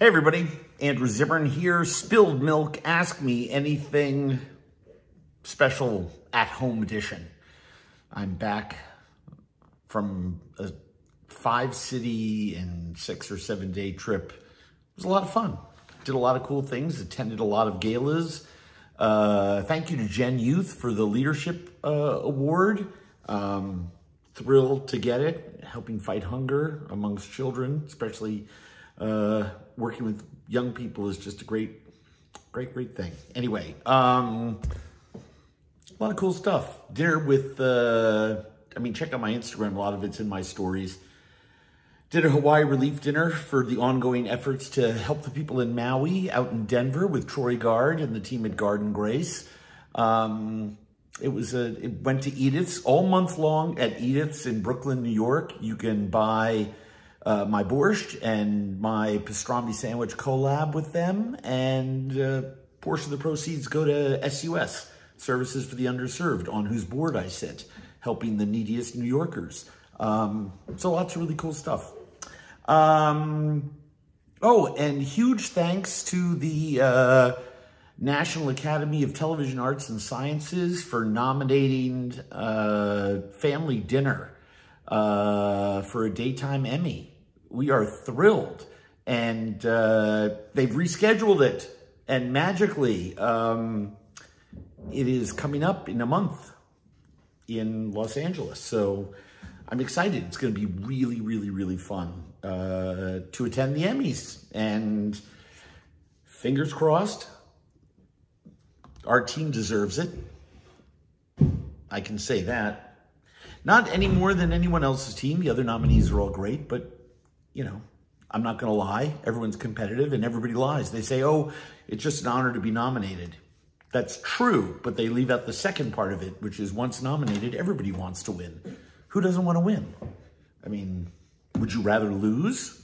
Hey everybody, Andrew Zimmern here. Spilled Milk, Ask Me Anything special at-home edition. I'm back from a 5-city and 6 or 7-day trip. It was a lot of fun. Did a lot of cool things, attended a lot of galas. Thank you to Gen Youth for the leadership award. Thrilled to get it, helping fight hunger amongst children, especially working with young people is just a great thing. Anyway, a lot of cool stuff. Dinner with, check out my Instagram. A lot of it's in my stories. Did a Hawaii relief dinner for the ongoing efforts to help the people in Maui, out in Denver with Troy Guard and the team at Garden Grace. It went to Edith's all month long at Edith's in Brooklyn, New York. You can buy my borscht and my pastrami sandwich collab with them, and a portion of the proceeds go to SUS, Services for the Underserved, on whose board I sit, helping the neediest New Yorkers. So lots of really cool stuff. And huge thanks to the National Academy of Television Arts and Sciences for nominating Family Dinner for a daytime Emmy. We are thrilled, and they've rescheduled it, and magically it is coming up in a month in Los Angeles. So I'm excited. It's going to be really fun to attend the Emmys, and fingers crossed our team deserves it. I can say that. Not any more than anyone else's team. The other nominees are all great, but I'm not going to lie. Everyone's competitive and everybody lies. They say, oh, it's just an honor to be nominated. That's true, but they leave out the second part of it, which is once nominated, everybody wants to win. Who doesn't want to win? I mean, would you rather lose?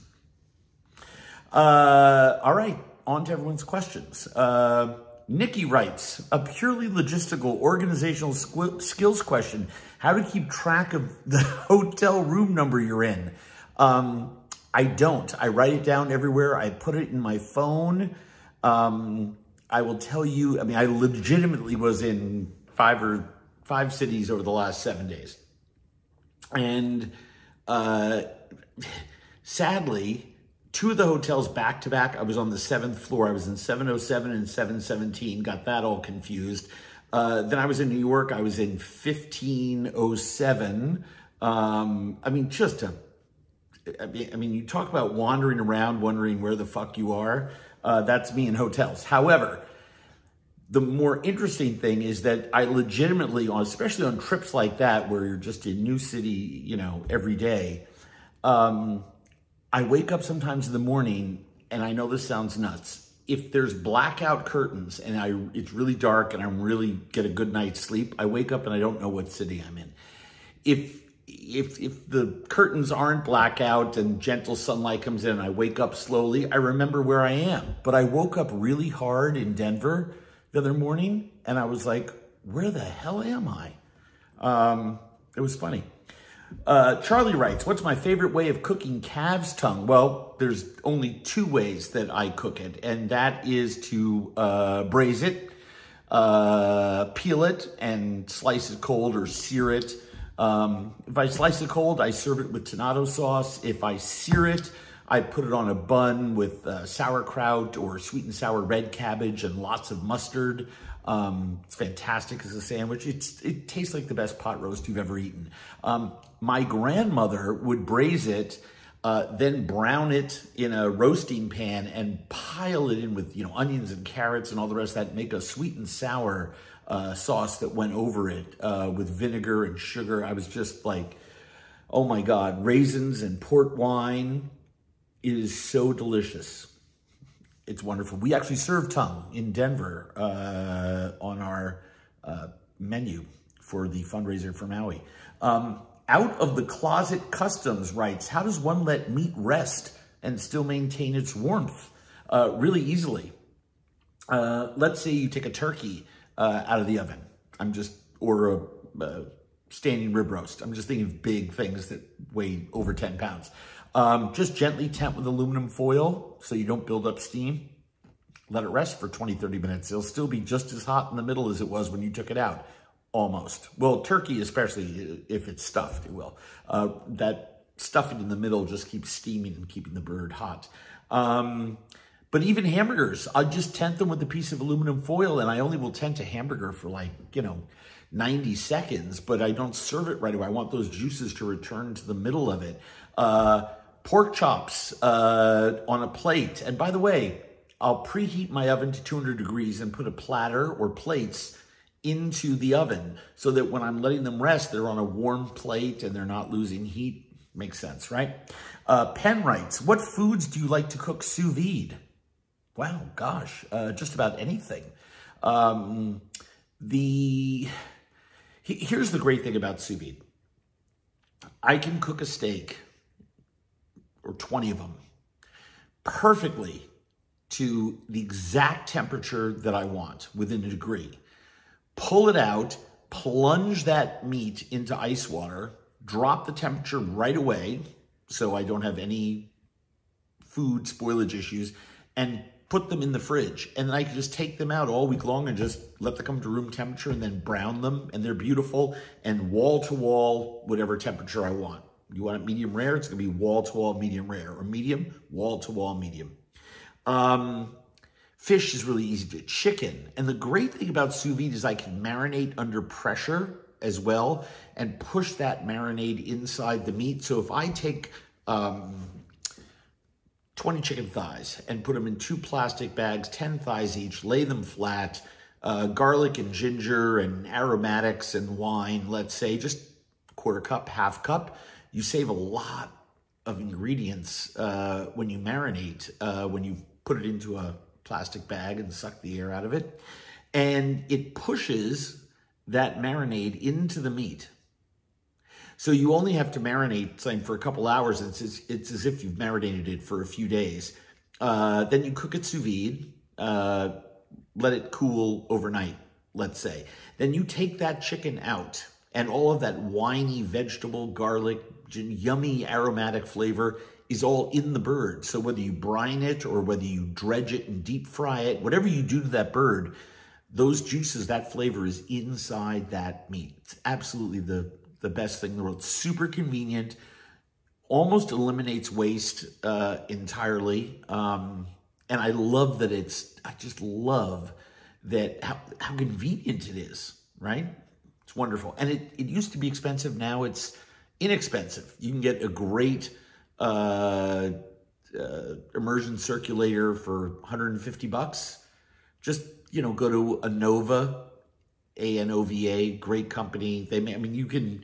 All right, on to everyone's questions. Nikki writes, a purely logistical organizational skills question. How to keep track of the hotel room number you're in? I don't. I write it down everywhere. I put it in my phone. I will tell you, I legitimately was in five cities over the last 7 days. And sadly, 2 of the hotels back to back, I was on the 7th floor. I was in 707 and 717, got that all confused. Then I was in New York. I was in 1507. You talk about wandering around, wondering where the fuck you are. That's me in hotels. However, the more interesting thing is that I legitimately, especially on trips like that, where you're just in new city, every day, I wake up sometimes in the morning, and I know this sounds nuts. If there's blackout curtains and it's really dark and I'm really get a good night's sleep, I wake up and I don't know what city I'm in. If the curtains aren't blackout and gentle sunlight comes in and I wake up slowly, I remember where I am. But I woke up really hard in Denver the other morning, and I was like, where the hell am I? It was funny. Charlie writes, what's my favorite way of cooking calf's tongue? Well, there's only 2 ways that I cook it, and that is to braise it, peel it, and slice it cold or sear it. If I slice it cold, I serve it with tomato sauce. If I sear it, I put it on a bun with sauerkraut or sweet and sour red cabbage and lots of mustard. It's fantastic as a sandwich. It tastes like the best pot roast you've ever eaten. My grandmother would braise it, then brown it in a roasting pan and pile it in with onions and carrots and all the rest of that, and make a sweet and sour sauce that went over it with vinegar and sugar. I was just like, oh my God, raisins and port wine. It is so delicious. It's wonderful. We actually serve tongue in Denver on our menu for the fundraiser for Maui. Out of the Closet Customs writes, how does one let meat rest and still maintain its warmth? Really easily. Let's say you take a turkey out of the oven. Or a standing rib roast. I'm just thinking of big things that weigh over 10 pounds. Just gently tent with aluminum foil so you don't build up steam. Let it rest for 20, 30 minutes. It'll still be just as hot in the middle as it was when you took it out, almost. Well, turkey, especially if it's stuffed, it will. That stuffing in the middle just keeps steaming and keeping the bird hot. But even hamburgers, I'll just tent them with a piece of aluminum foil, and I only will tent a hamburger for 90 seconds, but I don't serve it right away. I want those juices to return to the middle of it. Pork chops on a plate. And by the way, I'll preheat my oven to 200 degrees and put a platter or plates into the oven so that when I'm letting them rest, they're on a warm plate and they're not losing heat. Makes sense, right? Penn writes, what foods do you like to cook sous vide? Wow, gosh, just about anything. Here's the great thing about sous vide. I can cook a steak, or 20 of them, perfectly to the exact temperature that I want, within a degree. Pull it out, plunge that meat into ice water, drop the temperature right away so I don't have any food spoilage issues, and put them in the fridge, and then I can just take them out all week long and just let them come to room temperature and then brown them, and they're beautiful and wall-to-wall, whatever temperature I want. You want it medium rare, it's gonna be wall-to-wall medium rare, or medium, wall-to-wall medium. Fish is really easy to chicken, and the great thing about sous vide is I can marinate under pressure as well and push that marinade inside the meat. So if I take 20 chicken thighs and put them in 2 plastic bags, 10 thighs each, lay them flat, garlic and ginger and aromatics and wine, let's say, just 1/4 cup, 1/2 cup. You save a lot of ingredients when you marinate, when you put it into a plastic bag and suck the air out of it. And it pushes that marinade into the meat. So you only have to marinate something for a couple hours. It's as if you've marinated it for a few days. Then you cook it sous vide, let it cool overnight, let's say. Then you take that chicken out and all of that winey vegetable, garlic, yummy aromatic flavor is all in the bird. So whether you brine it or whether you dredge it and deep fry it, whatever you do to that bird, those juices, that flavor is inside that meat. It's absolutely the best thing in the world. Super convenient, almost eliminates waste entirely. And I love that I just love that how convenient it is, right? It's wonderful. And it used to be expensive, now it's inexpensive. You can get a great immersion circulator for $150. Just, go to Anova, A-N-O-V-A, great company. You can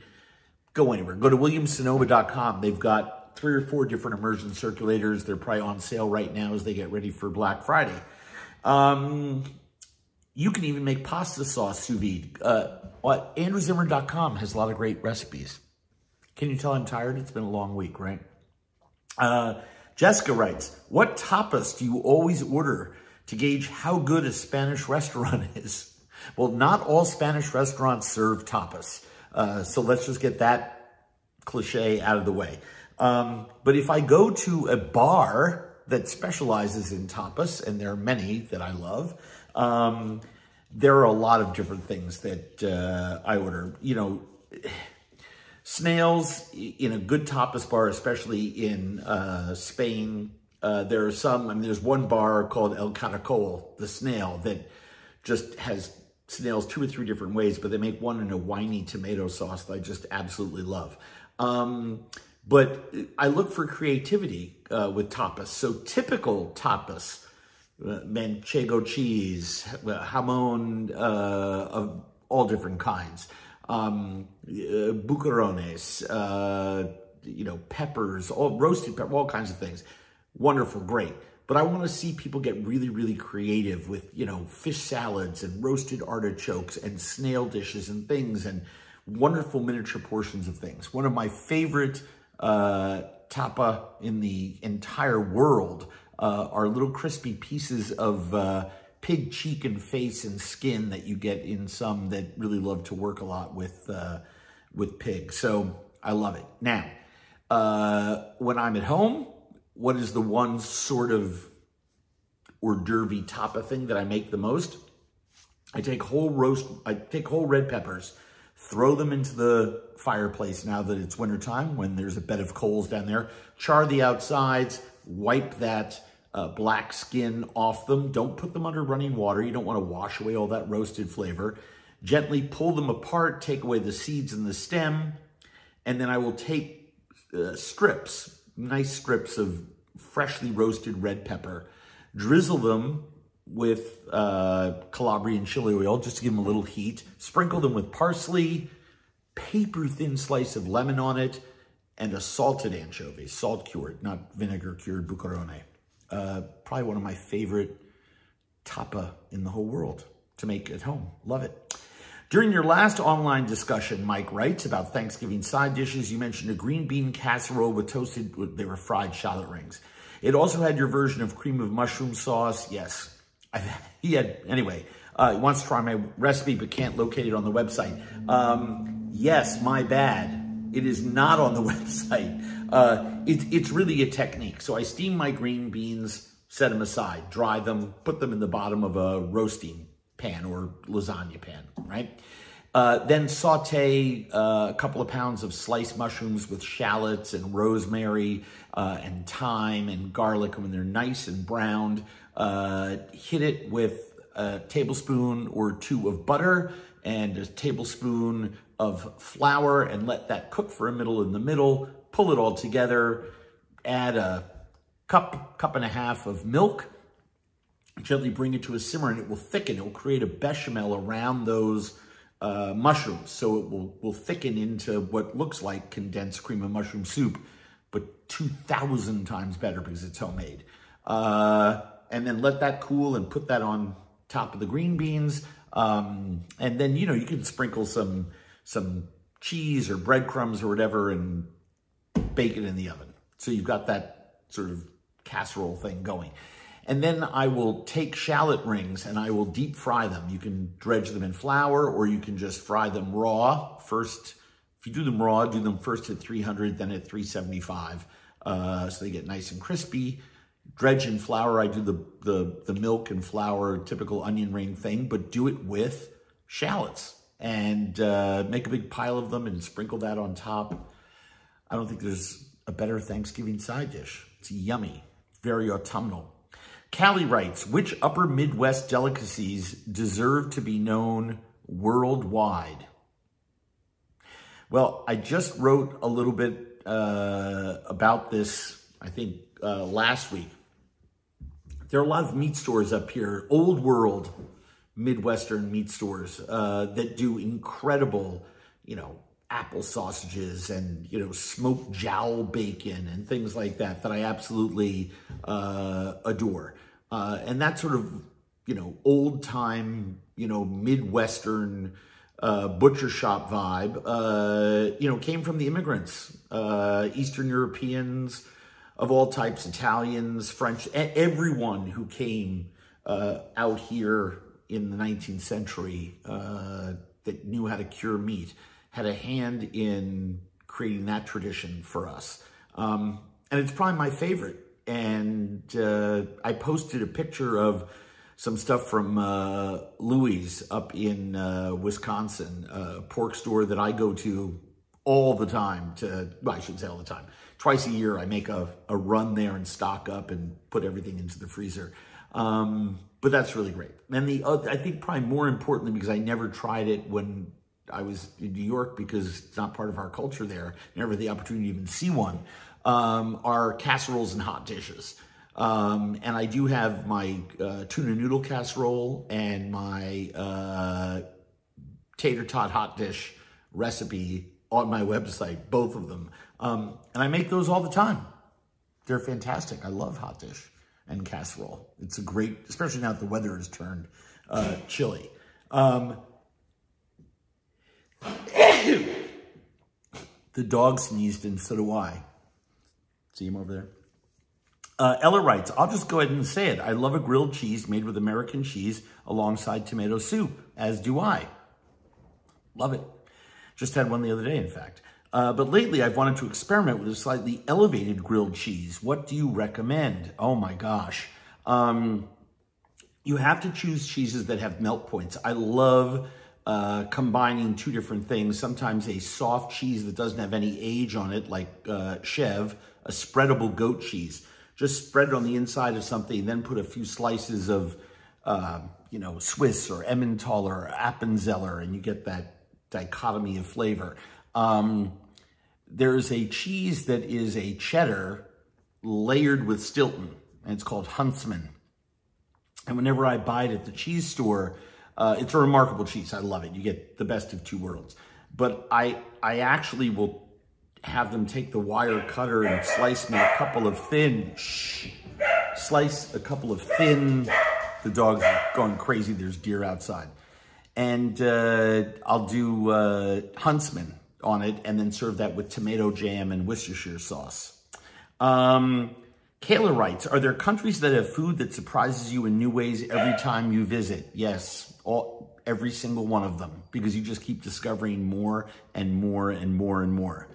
go anywhere. Go to WilliamsSonoma.com. They've got 3 or 4 different immersion circulators. They're probably on sale right now as they get ready for Black Friday. You can even make pasta sauce sous vide. AndrewZimmern.com has a lot of great recipes. Can you tell I'm tired? It's been a long week, right? Jessica writes, what tapas do you always order to gauge how good a Spanish restaurant is? Well, not all Spanish restaurants serve tapas. So let's just get that cliche out of the way. But if I go to a bar that specializes in tapas, and there are many that I love, there are a lot of different things that I order. Snails in a good tapas bar, especially in Spain. There are some, there's one bar called El Caracol, the snail, that just has snails 2 or 3 different ways, but they make one in a winey tomato sauce that I just absolutely love. But I look for creativity with tapas. So typical tapas, manchego cheese, jamon of all different kinds, bucarones, peppers, roasted pepper, all kinds of things. Wonderful, great. But I want to see people get really, really creative with, fish salads and roasted artichokes and snail dishes and things and wonderful miniature portions of things. One of my favorite tapa in the entire world are little crispy pieces of pig cheek and face and skin that you get in some that really love to work a lot with pig. So I love it. Now, When I'm at home, what is the one sort of hors d'oeuvre type of thing that I make the most? I take whole red peppers, throw them into the fireplace now that it's wintertime when there's a bed of coals down there, char the outsides, wipe that black skin off them. Don't put them under running water. You don't want to wash away all that roasted flavor. Gently pull them apart, take away the seeds and the stem, and then I will take strips, nice strips of freshly roasted red pepper, drizzle them with Calabrian chili oil, just to give them a little heat, sprinkle them with parsley, paper thin slice of lemon on it, and a salted anchovy, salt cured, not vinegar cured buccarone. Probably one of my favorite tapa in the whole world to make at home, love it. During your last online discussion, Mike writes about Thanksgiving side dishes. You mentioned a green bean casserole with toasted, they were fried shallot rings. It also had your version of cream of mushroom sauce, yes. He wants to try my recipe, but can't locate it on the website. Yes, my bad. It is not on the website. It's really a technique. So I steam my green beans, set them aside, dry them, put them in the bottom of a roasting pan or lasagna pan, right? Then saute a couple of pounds of sliced mushrooms with shallots and rosemary and thyme and garlic when they're nice and browned. Hit it with a tablespoon or two of butter and a tablespoon of flour and let that cook for a minute in the middle. Pull it all together, add a cup and a half of milk, gently bring it to a simmer and it will thicken. It will create a bechamel around those mushrooms. So it will thicken into what looks like condensed cream of mushroom soup, but 2,000 times better because it's homemade. And then let that cool and put that on top of the green beans. And then, you know, you can sprinkle some cheese or breadcrumbs or whatever and bake it in the oven. So you've got that sort of casserole thing going. And then I will take shallot rings and I will deep fry them. You can dredge them in flour or you can just fry them raw. First, if you do them raw, do them first at 300, then at 375. So they get nice and crispy. Dredge in flour, I do the milk and flour, typical onion ring thing, but do it with shallots and make a big pile of them and sprinkle that on top. I don't think there's a better Thanksgiving side dish. It's yummy, very autumnal. Callie writes, which upper Midwest delicacies deserve to be known worldwide? Well, I just wrote a little bit about this, I think, last week. There are a lot of meat stores up here, old world Midwestern meat stores that do incredible, you know, apple sausages and, you know, smoked jowl bacon and things like that that I absolutely adore. And that sort of, you know, old time, you know, Midwestern butcher shop vibe, you know, came from the immigrants, Eastern Europeans, of all types, Italians, French, everyone who came out here in the 19th century that knew how to cure meat had a hand in creating that tradition for us. And it's probably my favorite. And I posted a picture of some stuff from Louie's up in Wisconsin, a pork store that I go to all the time to, well, I shouldn't say all the time. Twice a year, I make a run there and stock up and put everything into the freezer. But that's really great. And the other, I think probably more importantly, because I never tried it when I was in New York because it's not part of our culture there, never had the opportunity to even see one, are casseroles and hot dishes. And I do have my tuna noodle casserole and my tater tot hot dish recipe on my website, both of them. And I make those all the time. They're fantastic. I love hot dish and casserole. It's a great, especially now that the weather has turned chilly. The dog sneezed and so do I. See him over there? Ella writes, I'll just go ahead and say it. I love a grilled cheese made with American cheese alongside tomato soup, as do I. Love it. Just had one the other day, in fact. But lately, I've wanted to experiment with a slightly elevated grilled cheese. What do you recommend? Oh my gosh. You have to choose cheeses that have melt points. I love combining two different things. Sometimes a soft cheese that doesn't have any age on it, like chèvre, a spreadable goat cheese. Just spread it on the inside of something, then put a few slices of, you know, Swiss or Emmentaler or Appenzeller, and you get that dichotomy of flavor. There's a cheese that is a cheddar layered with Stilton, and it's called Huntsman. And whenever I buy it at the cheese store, it's a remarkable cheese. I love it. You get the best of two worlds. But I actually will have them take the wire cutter and slice me a couple of thin, slice a couple of thin, the dog's going crazy, there's deer outside. And I'll do Huntsman on it, and then serve that with tomato jam and Worcestershire sauce. Kayla writes, are there countries that have food that surprises you in new ways every time you visit? Yes, every single one of them, because you just keep discovering more and more and more and more.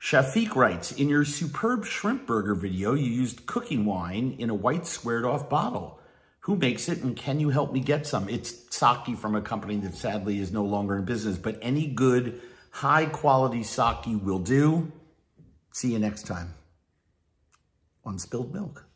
Shafiq writes, in your superb shrimp burger video, you used cooking wine in a white squared off bottle. Who makes it, and can you help me get some? It's sake from a company that sadly is no longer in business, but any good, high-quality sake will do. See you next time on Spilled Milk.